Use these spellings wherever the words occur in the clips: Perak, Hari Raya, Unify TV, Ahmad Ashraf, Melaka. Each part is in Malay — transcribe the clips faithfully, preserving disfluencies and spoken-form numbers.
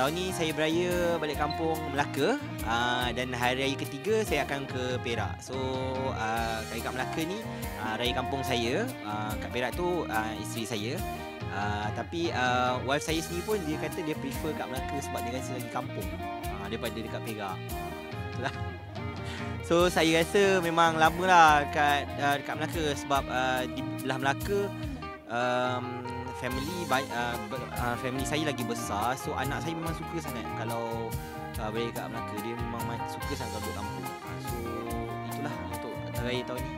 Tahun ni saya beraya balik kampung Melaka, aa, dan hari raya ketiga saya akan ke Perak. So aa, kat Melaka ni aa, raya kampung saya, aa, kat Perak tu aa, isteri saya. Uh, tapi uh, wife saya sendiri pun dia kata dia prefer kat Melaka sebab dia rasa lagi kampung uh, daripada dekat Perak. Itulah. So saya rasa memang lama lah kat, uh, dekat Melaka sebab uh, di belah Melaka um, family uh, family saya lagi besar. So anak saya memang suka sangat kalau uh, berada kat Melaka. Dia memang suka sangat duduk kampung. uh, So itulah untuk raya tahun ni.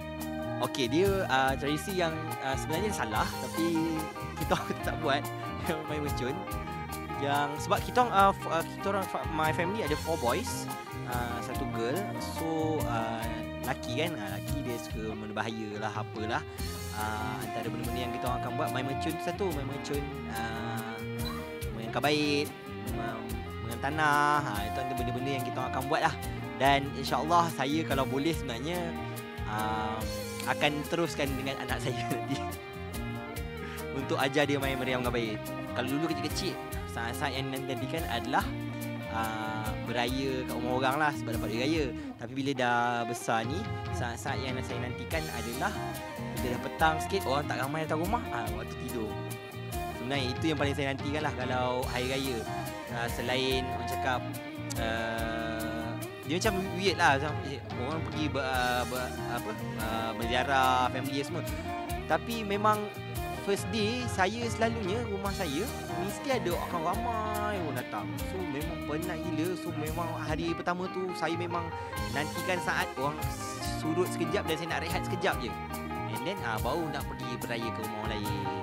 Okey, dia uh, tradisi yang uh, sebenarnya salah tapi kita orang tak buat, main mercun. Yang sebab kita orang uh, kita orang my family ada four boys, uh, satu girl. So uh, laki kan, uh, laki dia suka berbahaya lah apalah. Uh, antara benda-benda yang kita orang akan buat, main mercun tu satu, main mercun, uh, mengangkat bait, mengenang tanah. Ha, itu antara benda-benda yang kita orang akan buat lah. Dan insya-Allah saya kalau boleh sebenarnya uh, akan teruskan dengan anak saya nanti. Untuk ajar dia main meriam dengan baik. Kalau dulu kecil-kecil, saat-saat yang nanti kan adalah uh, beraya kat rumah orang lah sebab dapat duit raya. Tapi bila dah besar ni, saat-saat yang saya nantikan adalah bila dah petang sikit, orang tak ramai datang rumah, uh, waktu tidur. Sebenarnya itu yang paling saya nantikan lah kalau hari raya. uh, Selain orang cakap, uh, dia macam weird lah, orang pergi ber, ber, apa, uh, berziarah family semua. Tapi memang first day saya selalunya rumah saya mesti ada akan ramai orang datang. So memang penat gila. So memang hari pertama tu saya memang nantikan saat orang surut sekejap dan saya nak rehat sekejap je. And then ah, baru nak pergi beraya ke rumah orang lain.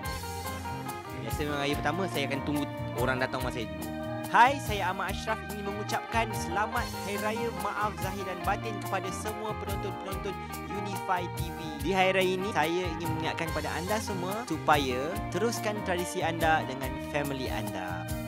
Biasa memang hari pertama saya akan tunggu orang datang rumah saya dulu. Hai, saya Ahmad Ashraf ingin mengucapkan selamat Hari Raya, maaf zahir dan batin kepada semua penonton-penonton Unify T V. Di Hari Raya ini, saya ingin mengingatkan kepada anda semua supaya teruskan tradisi anda dengan family anda.